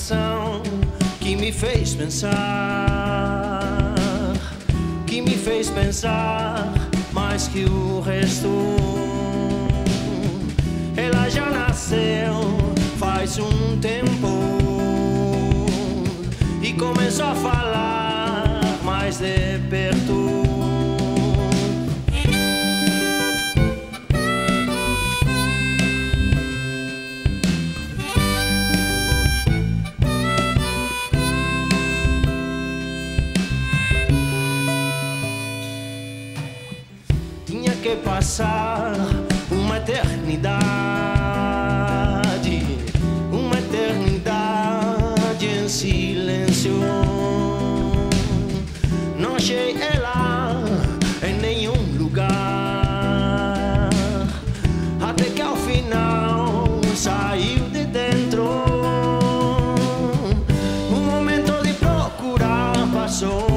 canção que me fez pensar, que me fez pensar mais que o resto. Ela já nasceu faz um tempo e começou a falar mais de perto. Tinha que passar uma eternidade em silêncio. Não achei ela em nenhum lugar, até que ao final saiu de dentro. O momento de procurar passou.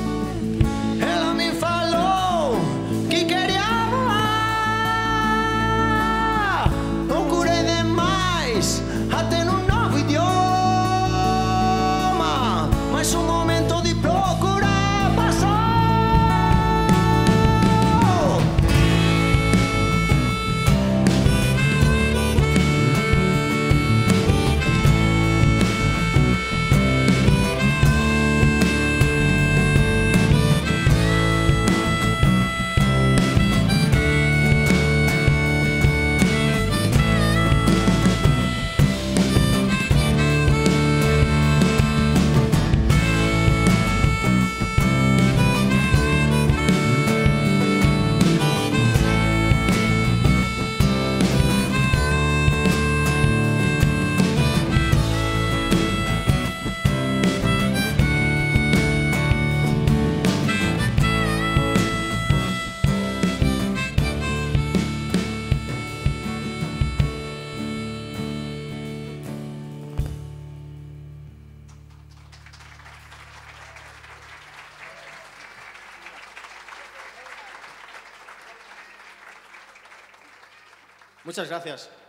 Ela me falou que queria voar. Procurei demais, até num novo idioma, mas o momento de procurar passou. Muchas gracias.